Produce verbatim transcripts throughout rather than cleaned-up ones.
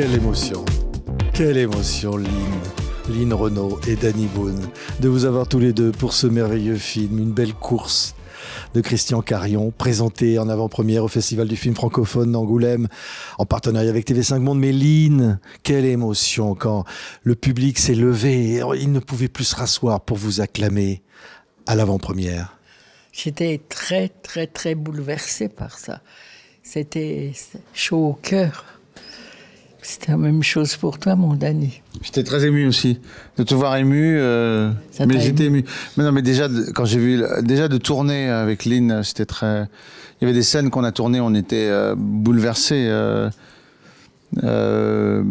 Quelle émotion, quelle émotion, Line, Line Renaud et Dany Boon, de vous avoir tous les deux pour ce merveilleux film, une belle course de Christian Carion, présenté en avant-première au Festival du film francophone d'Angoulême, en partenariat avec T V cinq Monde. Mais Line, quelle émotion quand le public s'est levé, il ne pouvait plus se rasseoir pour vous acclamer à l'avant-première. J'étais très, très, très bouleversée par ça. C'était chaud au cœur. C'était la même chose pour toi, mon Dany. J'étais très ému aussi, de te voir ému. Euh, mais j'étais ému. Mais non, mais déjà, quand j'ai vu, déjà de tourner avec Line, c'était très. Il y avait des scènes qu'on a tournées, on était euh, bouleversés. Euh, euh,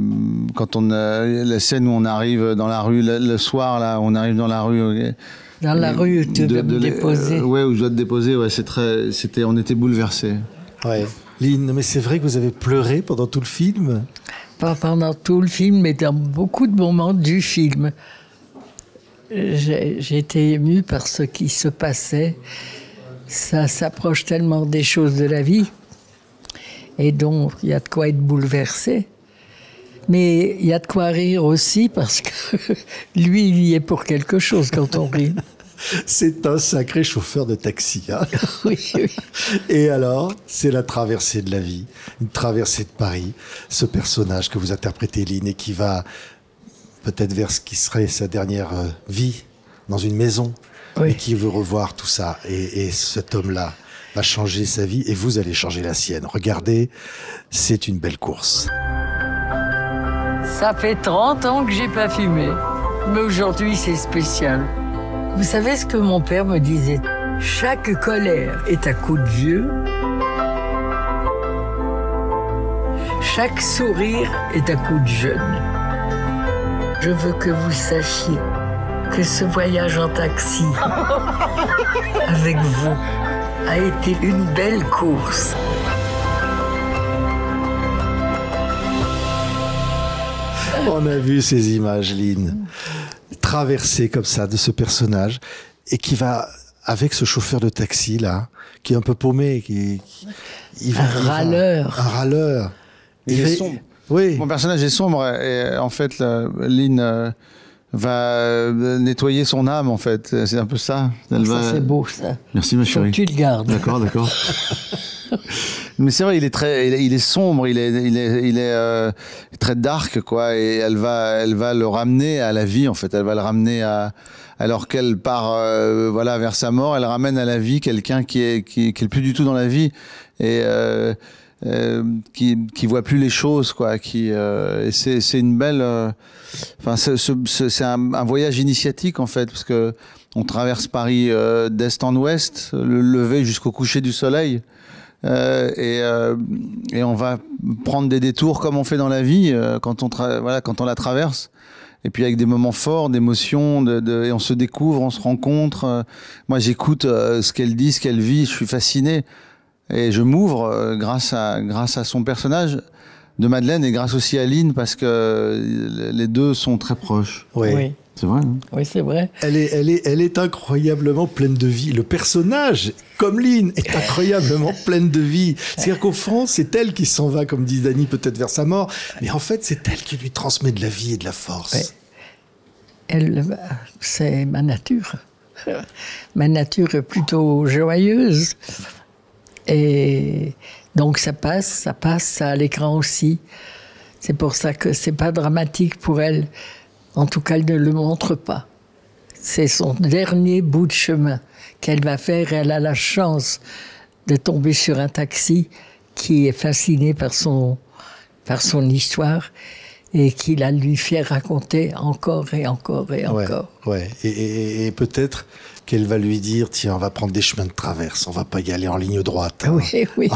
quand on a la scène où on arrive dans la rue le, le soir, là, on arrive dans la rue. Dans la euh, rue où tu dois me déposer. Euh, ouais, où je dois te déposer. Ouais, c'est très. C'était, on était bouleversés. Ouais. Line, mais c'est vrai que vous avez pleuré pendant tout le film? Pas pendant tout le film, mais dans beaucoup de moments du film. J'étais émue par ce qui se passait. Ça s'approche tellement des choses de la vie. Et donc, il y a de quoi être bouleversé. Mais il y a de quoi rire aussi, parce que lui, il y est pour quelque chose quand on rit. C'est un sacré chauffeur de taxi. Hein, oui, oui. Et alors, c'est la traversée de la vie, une traversée de Paris. Ce personnage que vous interprétez, Line, et qui va peut-être vers ce qui serait sa dernière vie, dans une maison, oui. Et qui veut revoir tout ça. Et, et cet homme-là va changer sa vie, et vous allez changer la sienne. Regardez, c'est une belle course. Ça fait trente ans que j'ai pas fumé, mais aujourd'hui, c'est spécial. Vous savez ce que mon père me disait? Chaque colère est un coup de vieux. Chaque sourire est un coup de jeune. Je veux que vous sachiez que ce voyage en taxi avec vous a été une belle course. On a vu ces images, Line. Traversée comme ça de ce personnage et qui va avec ce chauffeur de taxi là qui est un peu paumé, qui, qui il va, un râleur, il va, un râleur. Il, il est sombre. Oui. Mon personnage est sombre et en fait, là, Line va nettoyer son âme en fait. C'est un peu ça. Elle ça va... c'est beau ça. Merci ma chérie. Tu le gardes. D'accord, d'accord. Mais c'est vrai, il est très, il est, il est sombre, il est, il est, il est euh, très dark quoi. Et elle va, elle va le ramener à la vie en fait. Elle va le ramener à, alors qu'elle part, euh, voilà, vers sa mort, elle ramène à la vie quelqu'un qui est, qui, qui est plus du tout dans la vie et euh, euh, qui, qui voit plus les choses quoi. Qui, euh, c'est, c'est une belle, enfin, euh, c'est, c'est un, un voyage initiatique en fait parce que on traverse Paris euh, d'est en ouest, le lever jusqu'au coucher du soleil. Euh, et, euh, et on va prendre des détours comme on fait dans la vie euh, quand on voilà quand on la traverse et puis avec des moments forts d'émotion de, de, et on se découvre, on se rencontre. Euh, moi j'écoute euh, ce qu'elle dit, ce qu'elle vit, je suis fasciné et je m'ouvre euh, grâce à grâce à son personnage de Madeleine et grâce aussi à Line parce que les deux sont très proches. Oui. Oui. C'est vrai, hein? Oui, c'est vrai. Elle est, elle, est, elle est incroyablement pleine de vie. Le personnage, comme Line, est incroyablement pleine de vie. C'est-à-dire qu'au fond, c'est elle qui s'en va, comme dit Dany, peut-être vers sa mort. Mais en fait, c'est elle qui lui transmet de la vie et de la force. Ouais. Elle, c'est ma nature. Ma nature est plutôt joyeuse. Et donc, ça passe, ça passe, ça à l'écran aussi. C'est pour ça que c'est pas dramatique pour elle. En tout cas, elle ne le montre pas. C'est son dernier bout de chemin qu'elle va faire. Elle a la chance de tomber sur un taxi qui est fasciné par son, par son histoire et qui la lui fait raconter encore et encore et encore. Ouais, ouais. Et, et, et peut-être qu'elle va lui dire, tiens, on va prendre des chemins de traverse, on va pas y aller en ligne droite. Hein. Oui, oui,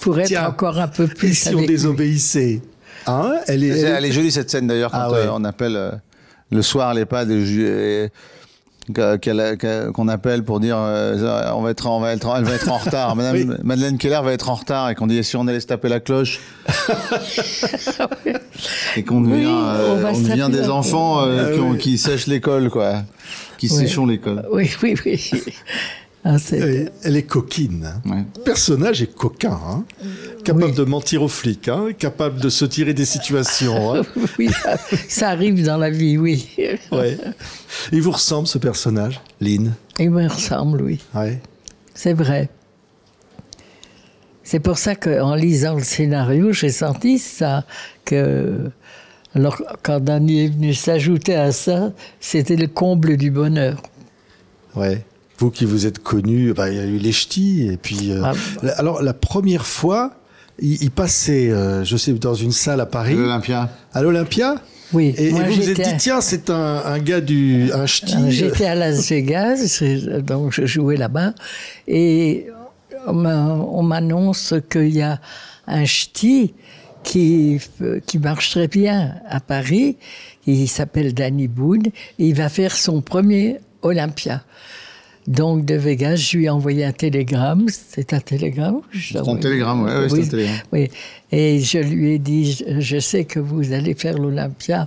pour être tiens, encore un peu plus... Et si on désobéissait hein, elle, est, elle, est, elle est jolie cette scène d'ailleurs quand ah, ouais. euh, on appelle... Euh... Le soir, les pas qu'on appelle pour dire euh, on va être, on va être, elle va être en retard. Madame, oui. Madeleine Keller va être en retard et qu'on dit si on allait se taper la cloche et qu'on devient, oui, euh, on on devient des enfants euh, ah, qui, oui. qui sèchent l'école, quoi, qui oui. séchons l'école. Oui, oui, oui. Ah, est... Elle est coquine. Hein. Ouais. Le personnage est coquin. Hein. Capable oui. de mentir aux flics. Hein. Capable de se tirer des situations. Hein. Oui, ça, ça arrive dans la vie, oui. Ouais. Il vous ressemble, ce personnage, Line? Il me ressemble, oui. Ouais. C'est vrai. C'est pour ça qu'en lisant le scénario, j'ai senti ça, que... Alors, quand Dany est venu s'ajouter à ça, c'était le comble du bonheur. Ouais. Vous qui vous êtes connu, bah, il y a eu les ch'tis, et puis... Euh, ah. la, alors, la première fois, il, il passait, euh, je sais, dans une salle à Paris. À l'Olympia. À l'Olympia ? Oui. Et, moi, et vous vous êtes dit, tiens, c'est un, un gars du... un ch'ti. J'étais à Las Vegas, donc je jouais là-bas, et on m'annonce qu'il y a un ch'ti Qui, qui marche très bien à Paris. Il s'appelle Dany Boon et il va faire son premier Olympia. Donc de Vegas, je lui ai envoyé un télégramme. C'est un télégramme? C'est un télégramme, ouais, oui, oui, c'est un télégramme. Oui. Et je lui ai dit, je sais que vous allez faire l'Olympia.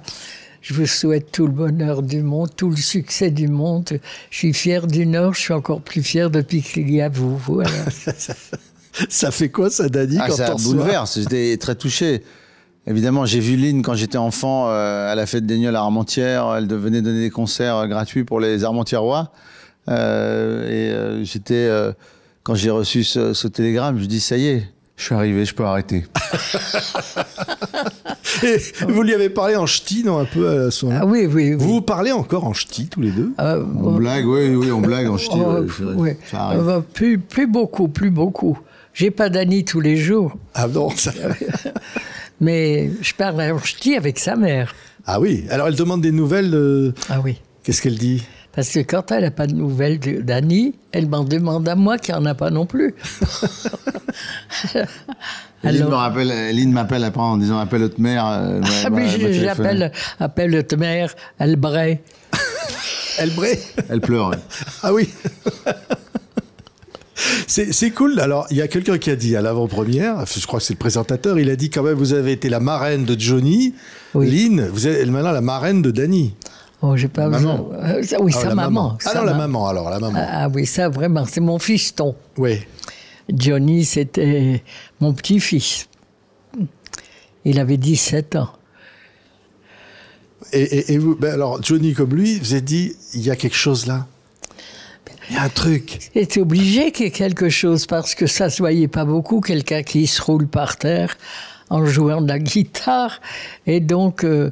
Je vous souhaite tout le bonheur du monde, tout le succès du monde. Je suis fier du Nord, je suis encore plus fier depuis qu'il y a vous. Voilà. Ça fait quoi, ça, Dany, ah, quand ça bouleverse. J'étais très touché. Évidemment, j'ai vu Line quand j'étais enfant euh, à la fête des Gnolles à Armentières. Elle venait donner des concerts euh, gratuits pour les Armentiérois. Euh, et euh, j'étais, euh, quand j'ai reçu ce, ce télégramme, je me dis, ça y est, je suis arrivé, je peux arrêter. Et vous lui avez parlé en ch'ti, non, un peu à son... Ah oui, oui, oui. Vous vous parlez encore en ch'ti, tous les deux? euh, On euh, blague, oui, oui, on blague en ch'ti. Euh, ouais, oui. euh, plus, plus beaucoup, plus beaucoup. J'ai pas Dany tous les jours. Ah non, ça... Mais je parle en ch'ti avec sa mère. Ah oui, alors elle demande des nouvelles. Euh... Ah oui. Qu'est-ce qu'elle dit? Parce que quand elle n'a pas de nouvelles de Dany, elle m'en demande à moi qui n'en a pas non plus. Alors... Line m'appelle après en disant appelle votre mère. Euh, ah mais j'appelle appelle votre mère, elle braille. Elle braille? Elle pleure. Ouais. Ah oui. C'est cool. Alors, il y a quelqu'un qui a dit à l'avant-première, je crois que c'est le présentateur, il a dit quand même, vous avez été la marraine de Johnny, oui. Line, vous êtes maintenant la marraine de Dany. Oh, j'ai pas maman. Besoin. Oui, ah, sa maman. maman. Ah sa non, ma... la maman, alors, la maman. Ah oui, ça, vraiment, c'est mon fiston. Oui. Johnny, c'était mon petit-fils. Il avait dix-sept ans. Et, et, et vous, ben alors, Johnny, comme lui, vous avez dit, il y a quelque chose là? Il y a un truc. C'est obligé qu'il y ait quelque chose, parce que ça ne se voyait pas beaucoup, quelqu'un qui se roule par terre en jouant de la guitare, et donc, euh,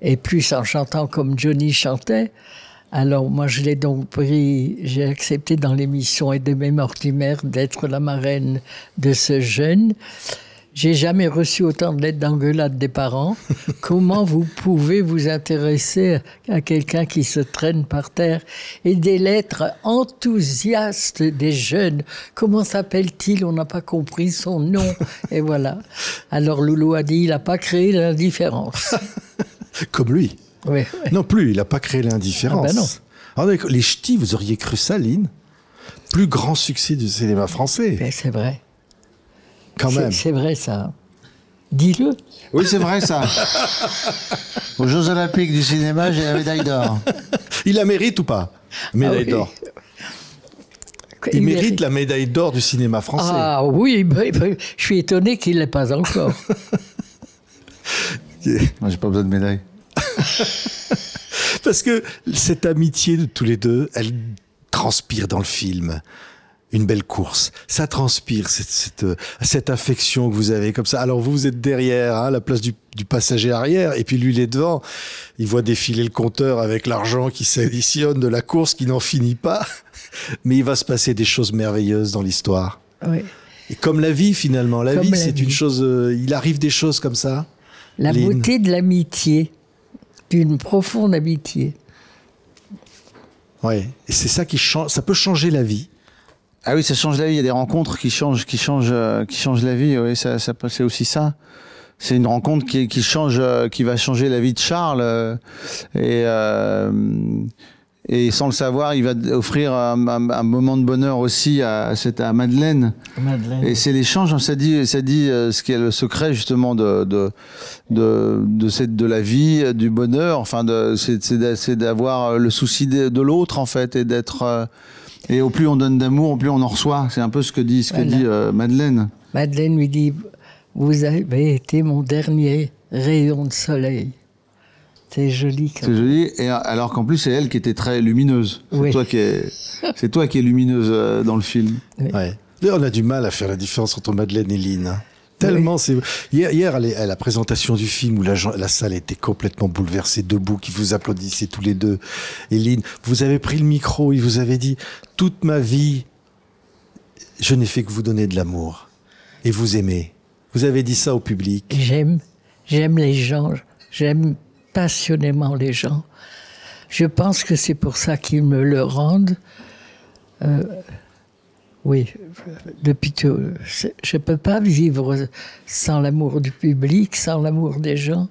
et plus en chantant comme Johnny chantait. Alors moi, je l'ai donc pris, j'ai accepté dans l'émission Edmé Mortimer d'être la marraine de ce jeune. J'ai jamais reçu autant de lettres d'engueulade des parents. Comment vous pouvez vous intéresser à quelqu'un qui se traîne par terre? Et des lettres enthousiastes des jeunes. Comment s'appelle-t-il? On n'a pas compris son nom. Et voilà. Alors Loulou a dit, il n'a pas créé l'indifférence. Comme lui. Oui, oui. Non plus, il n'a pas créé l'indifférence. Ah ben non. Alors, les ch'tis, vous auriez cru ça, Line? Plus grand succès du cinéma français. Ben, c'est vrai. C'est vrai, ça. Dis-le. Oui, c'est vrai, ça. Aux Jeux Olympiques du cinéma, j'ai la médaille d'or. Il la mérite ou pas? Médaille ah, oui. d'or. Il, il mérite, mérite la médaille d'or du cinéma français. Ah oui, bah, bah, je suis étonné qu'il ne l'ait pas encore. Moi, j'ai pas besoin de médaille. Parce que cette amitié de tous les deux, elle transpire dans le film. Une belle course. Ça transpire, cette, cette, cette affection que vous avez comme ça. Alors, vous, vous êtes derrière, hein, la place du, du passager arrière, et puis lui, il est devant. Il voit défiler le compteur avec l'argent qui s'additionne de la course, qui n'en finit pas. Mais il va se passer des choses merveilleuses dans l'histoire. Oui. Et comme la vie, finalement. La comme vie, c'est une chose... Euh, il arrive des choses comme ça. La Line. Beauté de l'amitié. D'une profonde amitié. Oui. Et c'est ça qui change. Ça peut changer la vie. Ah oui, ça change la vie. Il y a des rencontres qui changent, qui changent, qui changent la vie. Oui, ça, ça, c'est aussi ça. C'est une rencontre qui, qui change, qui va changer la vie de Charles. Et, euh, et sans le savoir, il va offrir un, un, un moment de bonheur aussi à, à, cette, à Madeleine. Madeleine. Et c'est l'échange. Ça dit, ça dit ce qui est le secret justement de de de, de cette de la vie, du bonheur. Enfin, c'est d'avoir le souci de, de l'autre en fait, et d'être Et au plus on donne d'amour, au plus on en reçoit. C'est un peu ce que dit, ce voilà. que dit euh, Madeleine. Madeleine lui dit, vous avez été mon dernier rayon de soleil. C'est joli. C'est joli, et alors qu'en plus c'est elle qui était très lumineuse. C'est oui. toi, toi qui es lumineuse dans le film. Oui. Ouais. On a du mal à faire la différence entre Madeleine et Line. Tellement oui. c'est... Hier, hier à la présentation du film où la, la salle était complètement bouleversée, debout, qui vous applaudissait tous les deux. Et Line, vous avez pris le micro, il vous avait dit « Toute ma vie, je n'ai fait que vous donner de l'amour. Et vous aimez. » Vous avez dit ça au public. J'aime, j'aime les gens, j'aime passionnément les gens. Je pense que c'est pour ça qu'ils me le rendent. Euh, oui, depuis tout, je ne peux pas vivre sans l'amour du public, sans l'amour des gens.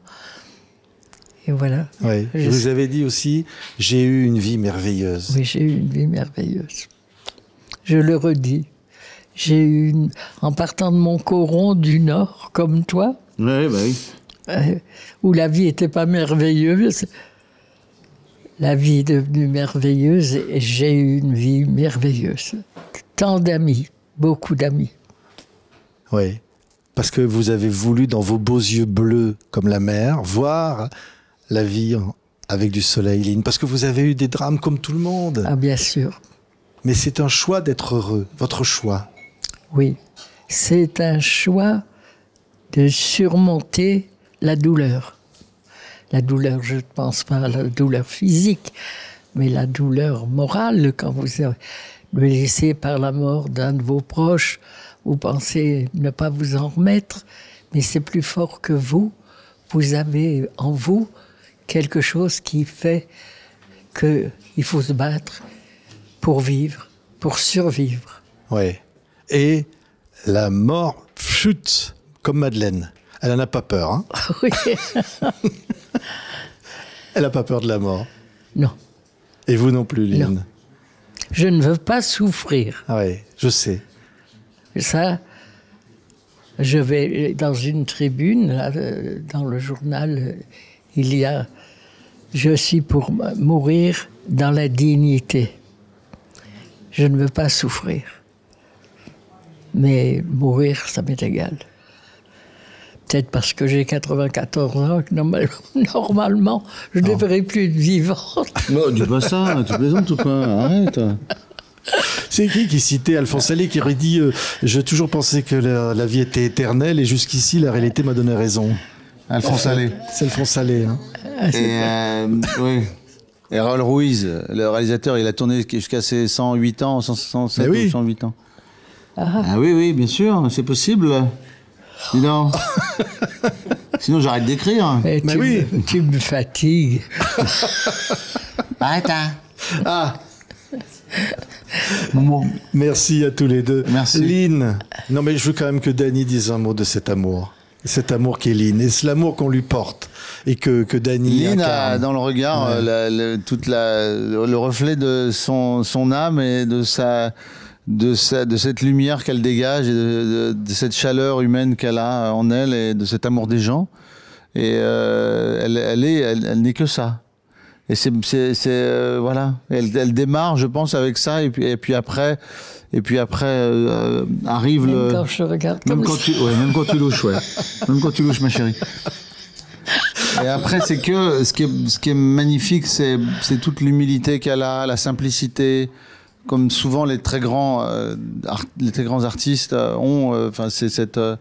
Et voilà. Oui. Je, je vous avais dit aussi, j'ai eu une vie merveilleuse. Oui, j'ai eu une vie merveilleuse. Je le redis. J'ai eu, une, en partant de mon coron du Nord, comme toi, oui, bah oui. Euh, où la vie n'était pas merveilleuse, la vie est devenue merveilleuse et j'ai eu une vie merveilleuse. Tant d'amis, beaucoup d'amis. Oui, parce que vous avez voulu, dans vos beaux yeux bleus comme la mer, voir la vie avec du soleil, Line. Parce que vous avez eu des drames comme tout le monde. Ah, bien sûr. Mais c'est un choix d'être heureux, votre choix. Oui, c'est un choix de surmonter la douleur. La douleur, je ne pense pas à la douleur physique, mais la douleur morale, quand vous êtes blessé par la mort d'un de vos proches, vous pensez ne pas vous en remettre, mais c'est plus fort que vous. Vous avez en vous quelque chose qui fait qu'il faut se battre pour vivre, pour survivre. Oui. Et la mort chute, comme Madeleine. Elle n'en a pas peur, hein? Oui. Elle n'a pas peur de la mort. Non. Et vous non plus, Line? Non. Je ne veux pas souffrir. Ah oui, je sais. Ça, je vais dans une tribune, là, dans le journal, il y a « Je suis pour mourir dans la dignité. Je ne veux pas souffrir. » Mais mourir, ça m'est égal. Peut-être parce que j'ai quatre-vingt-quatorze ans, que normalement, je ne devrais plus être vivante. Non, dis pas ça, tu plaisantes ou pas? Arrête. C'est qui qui citait Alphonse Allais qui aurait dit euh, « J'ai toujours pensé que la, la vie était éternelle et jusqu'ici, la réalité m'a donné raison. » Alphonse Allais. C'est Alphonse Allais. Hein. Ah, et euh, oui. Et Raoul Ruiz, le réalisateur, il a tourné jusqu'à ses cent huit ans, cent sept oui. ou cent huit ans. Ah. Ah oui, oui, bien sûr, c'est possible. Dis donc. Sinon, j'arrête d'écrire. Mais tu, oui. me, tu me fatigues. Arrête, hein. Ah. Bon. Merci à tous les deux. Merci. Line, non mais je veux quand même que Dany dise un mot de cet amour. Cet amour qu'est Line, et c'est l'amour qu'on lui porte, et que, que Dany Line a dans le regard ouais. la, la, toute la, le reflet de son, son âme et de sa... De, sa, de cette lumière qu'elle dégage et de, de, de cette chaleur humaine qu'elle a en elle et de cet amour des gens. Et euh, elle, elle est, elle, elle n'est que ça. Et c'est, c'est, c'est euh, voilà. Elle, elle démarre, je pense, avec ça. Et puis, et puis après, et puis après euh, arrive même le. Quand je regarde même comme quand ça. Tu, ouais, même quand tu louches, ouais. Même quand tu louches, ma chérie. Et après, c'est que ce qui est, ce qui est magnifique, c'est, c'est toute l'humilité qu'elle a, la simplicité. Comme souvent les très grands, euh, art, les très grands artistes euh, ont, enfin euh, c'est cette, euh,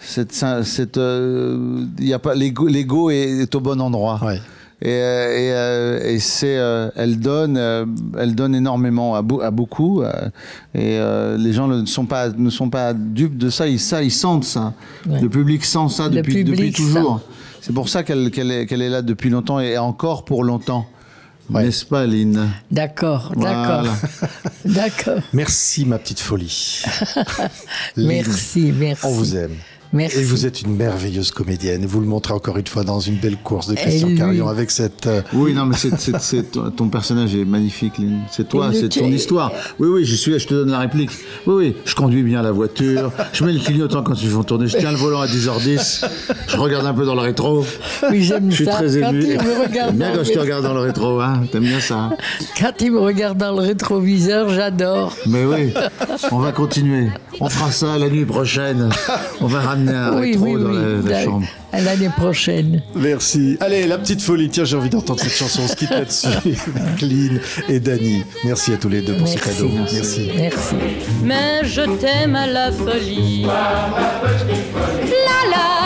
cette, cette, euh, y a pas l'ego, l'ego est, est au bon endroit. Ouais. Et, euh, et, euh, et c'est, euh, elle donne, euh, elle donne énormément à, à beaucoup. Euh, et euh, les gens ne sont pas, ne sont pas dupes de ça. Ils, ça, ils sentent ça. Ouais. Le public sent ça depuis, depuis toujours. C'est pour ça qu'elle, qu'elle est, qu'elle est là depuis longtemps et encore pour longtemps. Ouais. N'est-ce pas, Line? D'accord, voilà. d'accord. Merci, ma petite folie. Merci, merci. On vous aime. Merci. Et vous êtes une merveilleuse comédienne. Vous le montrez encore une fois dans une belle course de Christian lui... Carion avec cette... Euh... Oui, non, mais c'est, c'est, c'est, ton personnage est magnifique, Lynn. C'est toi, c'est ton histoire. Oui, oui, je suis, je te donne la réplique. Oui, oui, je conduis bien la voiture, je mets le clignotant quand ils font tourner, je tiens le volant à dix heures dix, je regarde un peu dans le rétro. Oui, j'aime ça. Je suis ça. très ému. J'aime bien quand je te regarde dans le rétro, hein. T'aimes bien ça. Quand il me regarde dans le rétroviseur, j'adore. Mais oui, on va continuer. On fera ça la nuit prochaine. On va ramener un oui, rétro oui, dans oui, la, la chambre. À l'année prochaine. Merci. Allez, la petite folie. Tiens, j'ai envie d'entendre cette chanson. On se quitte là-dessus. Lynn et Dany. Merci à tous les deux pour Merci. ce cadeau. Merci. Merci. Mais je t'aime à la folie. La la.